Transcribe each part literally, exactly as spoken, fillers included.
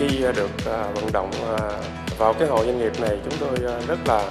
Khi được vận động vào cái hội doanh nghiệp này, chúng tôi rất là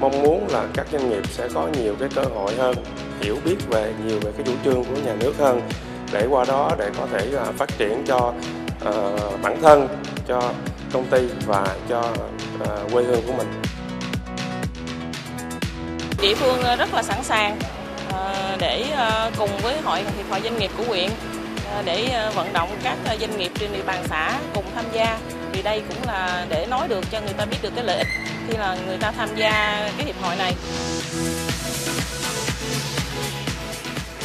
mong muốn là các doanh nghiệp sẽ có nhiều cái cơ hội hơn, hiểu biết về nhiều về cái chủ trương của nhà nước hơn, để qua đó để có thể phát triển cho uh, bản thân, cho công ty và cho uh, quê hương của mình. Địa phương rất là sẵn sàng uh, để uh, cùng với hội hiệp hội doanh nghiệp của huyện uh, để uh, vận động các uh, doanh nghiệp trên địa bàn xã cùng tham gia, vì đây cũng là để nói được cho người ta biết được cái lợi ích khi là người ta tham gia cái hiệp hội này.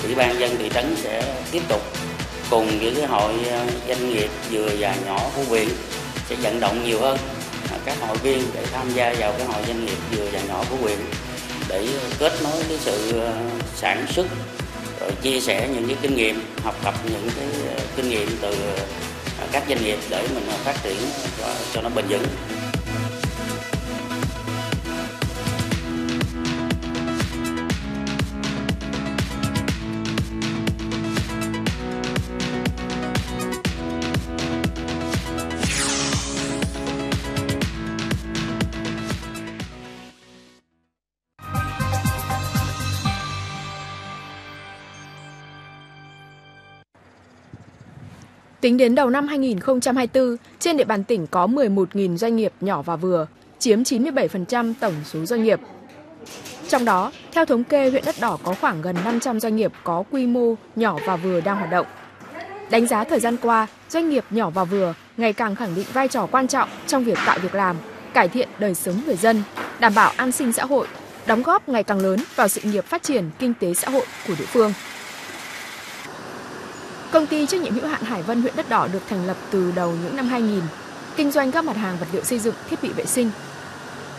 Ủy ban dân thị trấn sẽ tiếp tục cùng với cái hội doanh nghiệp vừa và nhỏ của huyện sẽ vận động nhiều hơn các hội viên để tham gia vào cái hội doanh nghiệp vừa và nhỏ của huyện, để kết nối cái sự sản xuất, rồi chia sẻ những cái kinh nghiệm, học tập những cái kinh nghiệm từ các doanh nghiệp để mình phát triển cho, cho nó bền vững. Tính đến đầu năm hai nghìn không trăm hai mươi tư, trên địa bàn tỉnh có mười một nghìn doanh nghiệp nhỏ và vừa, chiếm chín mươi bảy phần trăm tổng số doanh nghiệp. Trong đó, theo thống kê, huyện Đất Đỏ có khoảng gần năm trăm doanh nghiệp có quy mô nhỏ và vừa đang hoạt động. Đánh giá thời gian qua, doanh nghiệp nhỏ và vừa ngày càng khẳng định vai trò quan trọng trong việc tạo việc làm, cải thiện đời sống người dân, đảm bảo an sinh xã hội, đóng góp ngày càng lớn vào sự nghiệp phát triển kinh tế xã hội của địa phương. Công ty trách nhiệm hữu hạn Hải Vân huyện Đất Đỏ được thành lập từ đầu những năm hai nghìn, kinh doanh các mặt hàng vật liệu xây dựng, thiết bị vệ sinh.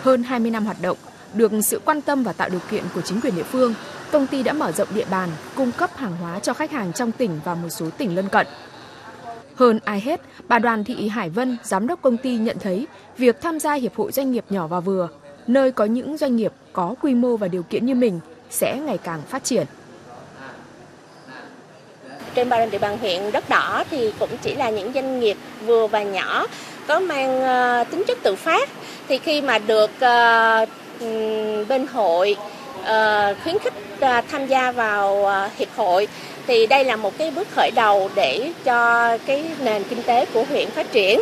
Hơn hai mươi năm hoạt động, được sự quan tâm và tạo điều kiện của chính quyền địa phương, công ty đã mở rộng địa bàn, cung cấp hàng hóa cho khách hàng trong tỉnh và một số tỉnh lân cận. Hơn ai hết, bà Đoàn Thị Hải Vân, giám đốc công ty nhận thấy việc tham gia Hiệp hội Doanh nghiệp nhỏ và vừa, nơi có những doanh nghiệp có quy mô và điều kiện như mình, sẽ ngày càng phát triển. Trên địa bàn huyện Đất Đỏ thì cũng chỉ là những doanh nghiệp vừa và nhỏ có mang uh, tính chất tự phát. Thì khi mà được uh, bên hội uh, khuyến khích uh, tham gia vào uh, hiệp hội thì đây là một cái bước khởi đầu để cho cái nền kinh tế của huyện phát triển.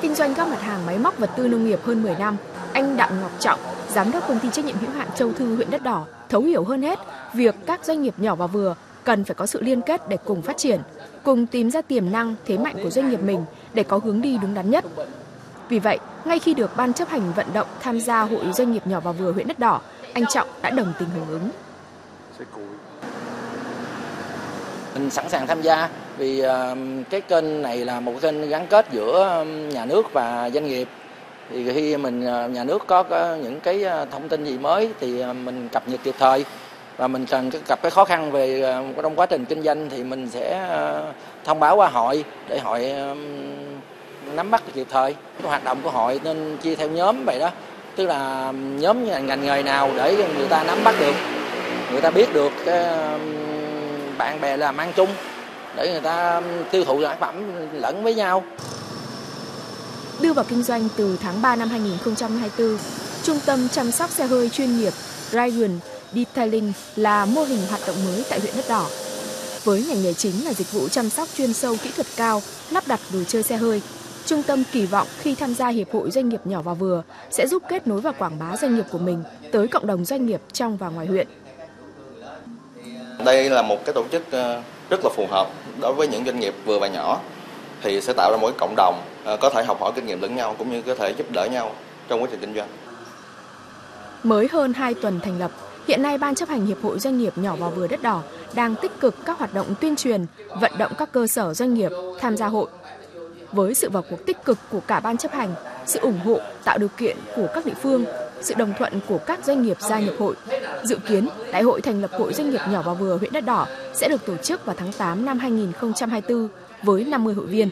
Kinh doanh các mặt hàng máy móc vật tư nông nghiệp hơn mười năm, anh Đặng Ngọc Trọng, giám đốc công ty trách nhiệm hữu hạn Châu Thư huyện Đất Đỏ thấu hiểu hơn hết việc các doanh nghiệp nhỏ và vừa cần phải có sự liên kết để cùng phát triển, cùng tìm ra tiềm năng, thế mạnh của doanh nghiệp mình để có hướng đi đúng đắn nhất. Vì vậy, ngay khi được Ban chấp hành vận động tham gia Hội Doanh nghiệp nhỏ và vừa huyện Đất Đỏ, anh Trọng đã đồng tình hưởng ứng. Mình sẵn sàng tham gia vì cái kênh này là một kênh gắn kết giữa nhà nước và doanh nghiệp. Thì khi mình nhà nước có những cái thông tin gì mới thì mình cập nhật kịp thời. Và mình cần gặp cái khó khăn về trong quá trình kinh doanh thì mình sẽ thông báo qua hội để hội nắm bắt kịp thời. Cái hoạt động của hội nên chia theo nhóm vậy đó, tức là nhóm ngành nghề nào để người ta nắm bắt được, người ta biết được cái bạn bè làm ăn chung để người ta tiêu thụ sản phẩm lẫn với nhau. Đưa vào kinh doanh từ tháng ba năm hai nghìn không trăm hai mươi tư, Trung tâm chăm sóc xe hơi chuyên nghiệp Ryan Detailing là mô hình hoạt động mới tại huyện Đất Đỏ. Với ngành nghề chính là dịch vụ chăm sóc chuyên sâu kỹ thuật cao, lắp đặt đồ chơi xe hơi, trung tâm kỳ vọng khi tham gia Hiệp hội Doanh nghiệp nhỏ và vừa sẽ giúp kết nối và quảng bá doanh nghiệp của mình tới cộng đồng doanh nghiệp trong và ngoài huyện. Đây là một cái tổ chức rất là phù hợp đối với những doanh nghiệp vừa và nhỏ, thì sẽ tạo ra một cái cộng đồng có thể học hỏi kinh nghiệm lẫn nhau cũng như có thể giúp đỡ nhau trong quá trình kinh doanh. Mới hơn hai tuần thành lập, hiện nay, Ban chấp hành Hiệp hội Doanh nghiệp nhỏ và vừa Đất Đỏ đang tích cực các hoạt động tuyên truyền, vận động các cơ sở doanh nghiệp tham gia hội. Với sự vào cuộc tích cực của cả Ban chấp hành, sự ủng hộ, tạo điều kiện của các địa phương, sự đồng thuận của các doanh nghiệp gia nhập hội, dự kiến Đại hội thành lập Hội Doanh nghiệp nhỏ và vừa huyện Đất Đỏ sẽ được tổ chức vào tháng tám năm hai nghìn không trăm hai mươi tư với năm mươi hội viên.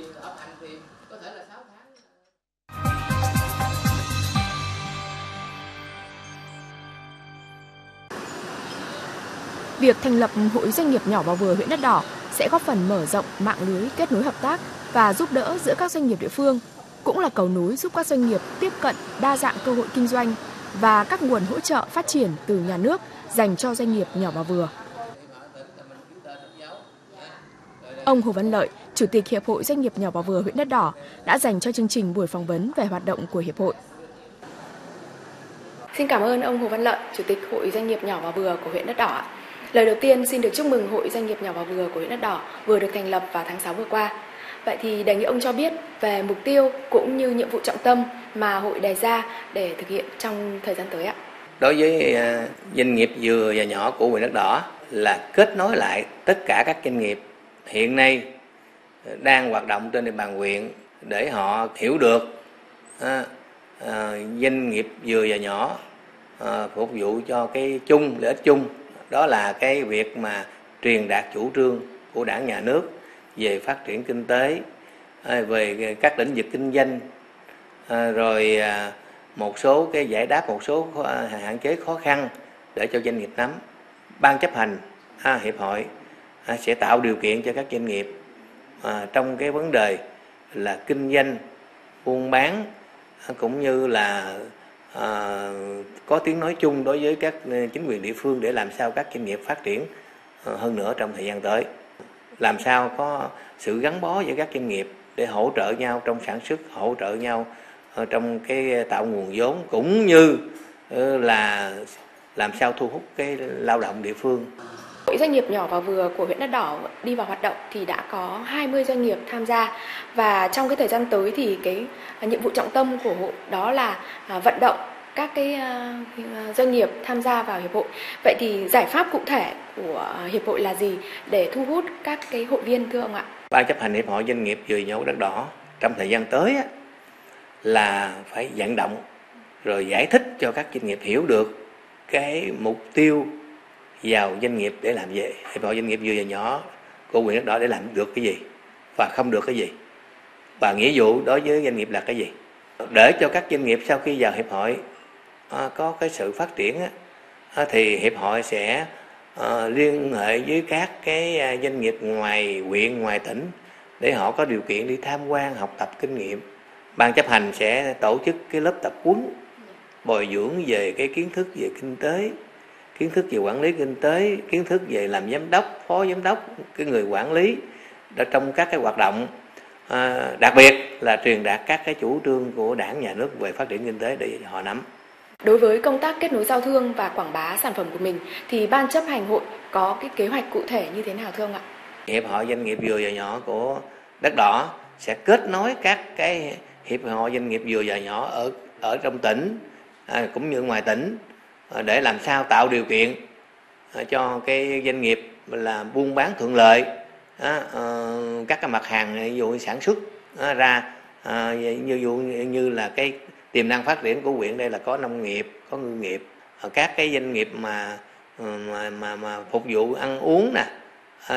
Việc thành lập Hội Doanh nghiệp nhỏ và vừa huyện Đất Đỏ sẽ góp phần mở rộng mạng lưới kết nối hợp tác và giúp đỡ giữa các doanh nghiệp địa phương, cũng là cầu nối giúp các doanh nghiệp tiếp cận đa dạng cơ hội kinh doanh và các nguồn hỗ trợ phát triển từ nhà nước dành cho doanh nghiệp nhỏ và vừa. Ông Hồ Văn Lợi, Chủ tịch Hiệp hội Doanh nghiệp nhỏ và vừa huyện Đất Đỏ đã dành cho chương trình buổi phỏng vấn về hoạt động của Hiệp hội. Xin cảm ơn ông Hồ Văn Lợi, Chủ tịch Hội Doanh nghiệp nhỏ và vừa của huyện Đất Đỏ. Lời đầu tiên xin được chúc mừng Hội Doanh nghiệp nhỏ và vừa của huyện Đất Đỏ vừa được thành lập vào tháng sáu vừa qua. Vậy thì đề nghị ông cho biết về mục tiêu cũng như nhiệm vụ trọng tâm mà hội đề ra để thực hiện trong thời gian tới ạ. Đối với doanh nghiệp vừa và nhỏ của huyện Đất Đỏ là kết nối lại tất cả các doanh nghiệp hiện nay đang hoạt động trên địa bàn huyện để họ hiểu được à, à, doanh nghiệp vừa và nhỏ à, phục vụ cho cái chung, lợi ích chung, đó là cái việc mà truyền đạt chủ trương của Đảng, nhà nước về phát triển kinh tế, à, về các lĩnh vực kinh doanh, à, rồi à, một số cái giải đáp một số hạn chế khó khăn để cho doanh nghiệp nắm. Ban chấp hành à, hiệp hội à, sẽ tạo điều kiện cho các doanh nghiệp À, trong cái vấn đề là kinh doanh, buôn bán cũng như là à, có tiếng nói chung đối với các chính quyền địa phương để làm sao các doanh nghiệp phát triển hơn nữa trong thời gian tới. Làm sao có sự gắn bó giữa các doanh nghiệp để hỗ trợ nhau trong sản xuất, hỗ trợ nhau trong cái tạo nguồn vốn cũng như là làm sao thu hút cái lao động địa phương. Hội Doanh nghiệp nhỏ và vừa của huyện Đất Đỏ đi vào hoạt động thì đã có hai mươi doanh nghiệp tham gia, và trong cái thời gian tới thì cái nhiệm vụ trọng tâm của hội đó là vận động các cái doanh nghiệp tham gia vào hiệp hội. Vậy thì giải pháp cụ thể của hiệp hội là gì để thu hút các cái hội viên thưa ông ạ? Ban chấp hành Hiệp hội Doanh nghiệp vừa nhỏ Đất Đỏ trong thời gian tới là phải vận động rồi giải thích cho các doanh nghiệp hiểu được cái mục tiêu vào doanh nghiệp để làm gì, hiệp hội doanh nghiệp vừa và nhỏ của huyện Đất Đỏ để làm được cái gì và không được cái gì, và nghĩa vụ đối với doanh nghiệp là cái gì, để cho các doanh nghiệp sau khi vào hiệp hội có cái sự phát triển thì hiệp hội sẽ liên hệ với các cái doanh nghiệp ngoài huyện, ngoài tỉnh để họ có điều kiện đi tham quan, học tập kinh nghiệm. Ban chấp hành sẽ tổ chức cái lớp tập huấn bồi dưỡng về cái kiến thức về kinh tế, kiến thức về quản lý kinh tế, kiến thức về làm giám đốc, phó giám đốc, cái người quản lý đã trong các cái hoạt động, à, đặc biệt là truyền đạt các cái chủ trương của Đảng, nhà nước về phát triển kinh tế để họ nắm. Đối với công tác kết nối giao thương và quảng bá sản phẩm của mình thì ban chấp hành hội có cái kế hoạch cụ thể như thế nào thưa ông ạ? Hiệp hội Doanh nghiệp vừa và nhỏ của Đất Đỏ sẽ kết nối các cái hiệp hội doanh nghiệp vừa và nhỏ ở ở trong tỉnh à, cũng như ngoài tỉnh, để làm sao tạo điều kiện cho cái doanh nghiệp là buôn bán thuận lợi các cái mặt hàng, ví dụ sản xuất ra như dụ như là cái tiềm năng phát triển của huyện đây là có nông nghiệp, có ngư nghiệp, các cái doanh nghiệp mà mà mà, mà phục vụ ăn uống nè,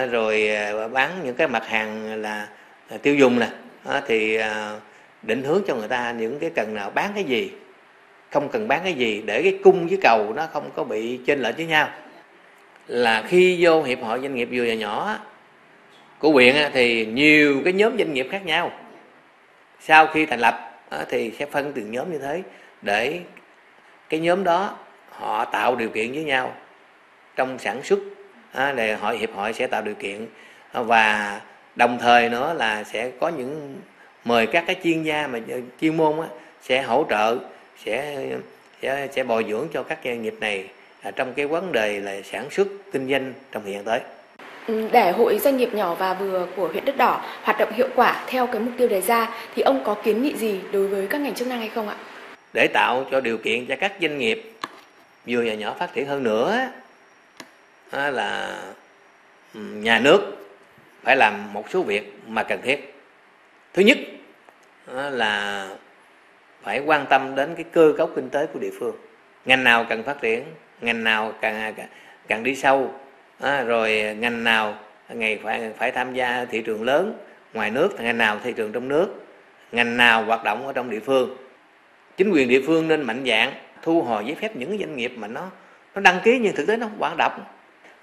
rồi bán những cái mặt hàng là tiêu dùng nè, thì định hướng cho người ta những cái cần nào bán cái gì, không cần bán cái gì, để cái cung với cầu nó không có bị chênh lệch với nhau. Là khi vô hiệp hội doanh nghiệp vừa và nhỏ của huyện thì nhiều cái nhóm doanh nghiệp khác nhau, sau khi thành lập thì sẽ phân từng nhóm như thế để cái nhóm đó họ tạo điều kiện với nhau trong sản xuất, để hội hiệp hội sẽ tạo điều kiện, và đồng thời nữa là sẽ có những mời các cái chuyên gia mà chuyên môn sẽ hỗ trợ, sẽ sẽ sẽ bồi dưỡng cho các doanh nghiệp này trong cái vấn đề là sản xuất kinh doanh trong thời gian tới. Để Hội Doanh nghiệp nhỏ và vừa của huyện Đất Đỏ hoạt động hiệu quả theo cái mục tiêu đề ra thì ông có kiến nghị gì đối với các ngành chức năng hay không ạ? Để tạo cho điều kiện cho các doanh nghiệp vừa và nhỏ phát triển hơn nữa là nhà nước phải làm một số việc mà cần thiết. Thứ nhất là phải quan tâm đến cái cơ cấu kinh tế của địa phương, ngành nào cần phát triển, ngành nào càng càng đi sâu, à, rồi ngành nào ngày phải phải tham gia thị trường lớn ngoài nước, ngành nào thị trường trong nước, ngành nào hoạt động ở trong địa phương. Chính quyền địa phương nên mạnh dạn thu hồi giấy phép những doanh nghiệp mà nó nó đăng ký nhưng thực tế nó không hoạt động,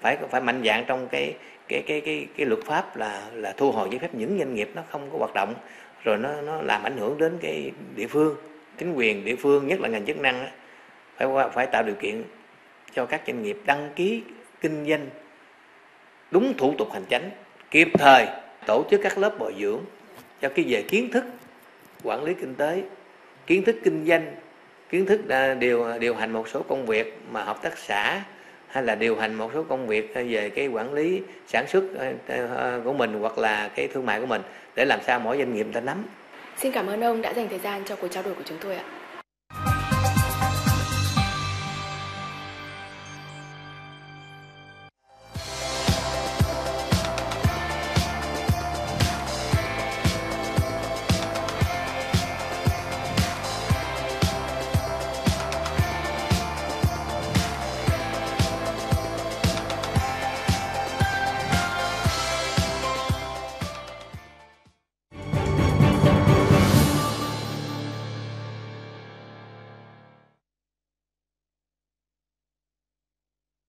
phải phải mạnh dạn trong cái cái cái cái cái luật pháp là là thu hồi giấy phép những doanh nghiệp nó không có hoạt động, rồi nó nó làm ảnh hưởng đến cái địa phương, chính quyền địa phương, nhất là ngành chức năng á, phải phải tạo điều kiện cho các doanh nghiệp đăng ký kinh doanh đúng thủ tục hành chính, kịp thời tổ chức các lớp bồi dưỡng cho cái về kiến thức quản lý kinh tế, kiến thức kinh doanh, kiến thức điều điều hành một số công việc mà hợp tác xã, hay là điều hành một số công việc về cái quản lý sản xuất của mình hoặc là cái thương mại của mình, để làm sao mỗi doanh nghiệp ta nắm. Xin cảm ơn ông đã dành thời gian cho cuộc trao đổi của chúng tôi ạ.